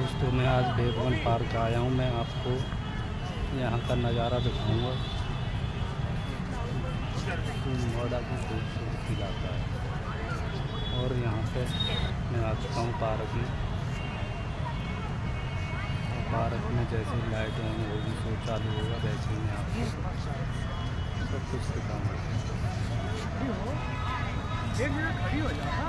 दोस्तों, मैं आज बेतवन पार्क आया हूं। मैं आपको यहाँ का नज़ारा दिखाऊंगा। नोएडा की खूबसूरत इलाका है और यहाँ पे मैं आ चुका हूँ पार्क में। पार्क में जैसे लाइट ऑन होगी, शो चालू होगा, वैसे ही मैं आपको सब कुछ दिखाऊँगा।